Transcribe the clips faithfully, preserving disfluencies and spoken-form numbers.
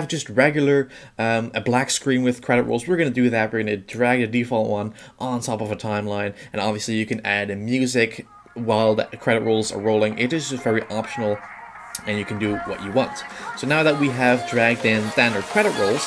have just regular, um, a black screen with credit rolls, we're going to do that. We're going to drag the default one on top of a timeline, and obviously you can add in music while the credit rolls are rolling. It is just very optional, and you can do what you want. So now that we have dragged in standard credit rolls,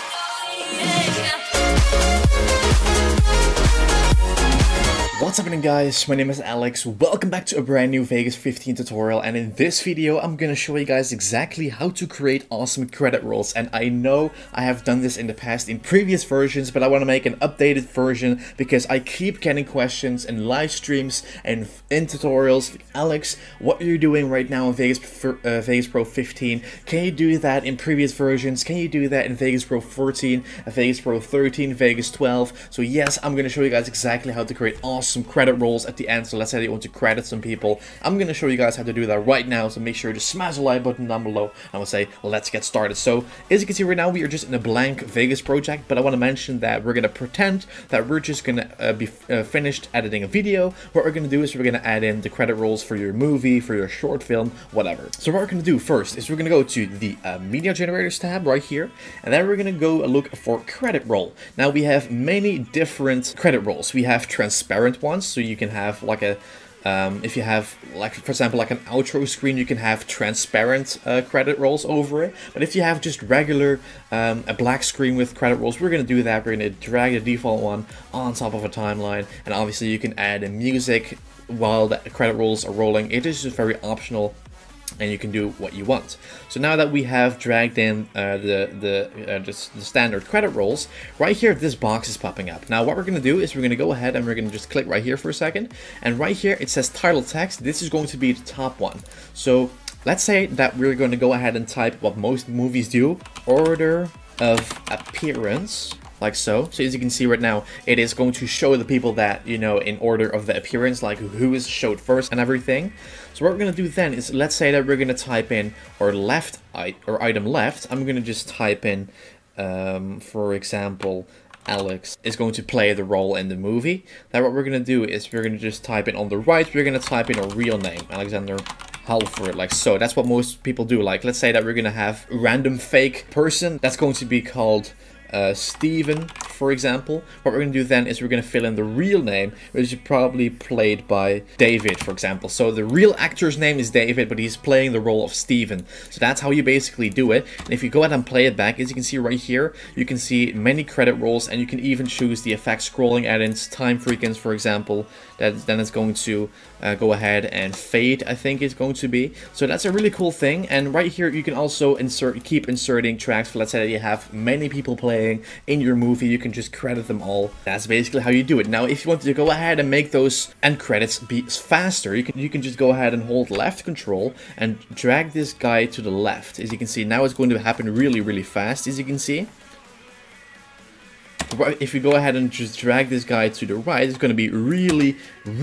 what's happening, guys? My name is Alex. Welcome back to a brand new Vegas fifteen tutorial, and in this video I'm gonna show you guys exactly how to create awesome credit rolls. And I know I have done this in the past in previous versions, but I want to make an updated version because I keep getting questions in live streams and in tutorials. Alex, what are you doing right now in Vegas, uh, Vegas Pro fifteen? Can you do that in previous versions? Can you do that in Vegas Pro fourteen, Vegas Pro thirteen, Vegas twelve? So yes, I'm gonna show you guys exactly how to create awesome some credit rolls at the end. So let's say you want to credit some people, I'm gonna show you guys how to do that right now, so make sure to smash the like button down below and we'll say let's get started. So as you can see right now, we are just in a blank Vegas project, but I want to mention that we're gonna pretend that we're just gonna uh, be uh, finished editing a video. What we're gonna do is we're gonna add in the credit rolls for your movie, for your short film, whatever. So what we're gonna do first is we're gonna go to the uh, media generators tab right here, and then we're gonna go look for credit roll. Now we have many different credit rolls. We have transparent ones, so you can have like a um, if you have like, for example, like an outro screen, you can have transparent uh, credit rolls over it. But if you have just regular um, a black screen with credit rolls, we're gonna do that. We're gonna drag the default one on top of a timeline, and obviously you can add in music while the credit rolls are rolling. It is just very optional, and you can do what you want. So now that we have dragged in uh, the the, uh, just the standard credit rolls, right here this box is popping up. Now what we're gonna do is we're gonna go ahead and we're gonna just click right here for a second, and right here it says title text. This is going to be the top one. So let's say that we're gonna go ahead and type what most movies do, order of appearance, like so. So as you can see right now, it is going to show the people that, you know, in order of the appearance, like who is showed first and everything. So what we're gonna do then is, let's say that we're gonna type in or left or item left. I'm gonna just type in, um, for example, Alex is going to play the role in the movie. Now what we're gonna do is we're gonna just type in on the right, we're gonna type in a real name, Alexander Halford, like so. That's what most people do. Like, let's say that we're gonna have a random fake person that's going to be called Uh, Steven, for example. What we're gonna do then is we're gonna fill in the real name, which is probably played by David, for example. So the real actor's name is David, but he's playing the role of Steven. So that's how you basically do it. And if you go ahead and play it back, as you can see right here, you can see many credit rolls, and you can even choose the effect, scrolling add-ins, time frequency, for example. That then it's going to uh, go ahead and fade, I think it's going to be. So that's a really cool thing. And right here you can also insert, keep inserting tracks. For let's say that you have many people playing in your movie, you can just credit them all. That's basically how you do it. Now if you want to go ahead and make those end credits be faster, you can you can just go ahead and hold left control and drag this guy to the left. As you can see, now it's going to happen really really fast, as you can see. If you go ahead and just drag this guy to the right, it's going to be really,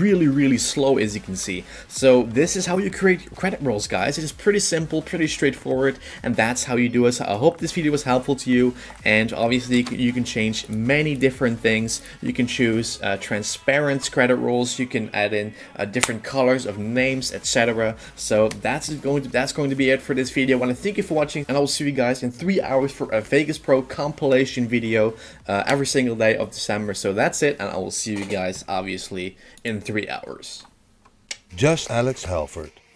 really, really slow, as you can see. So this is how you create credit rolls, guys. It is pretty simple, pretty straightforward, and that's how you do it. So I hope this video was helpful to you, and obviously you can change many different things. You can choose uh, transparent credit rolls. You can add in uh, different colors of names, et cetera. So that's going to that's going to be it for this video. I want to thank you for watching, and I will see you guys in three hours for a Vegas Pro compilation video. Uh, every single day of December. So that's it, and I will see you guys obviously in three hours. Just Alex Halford.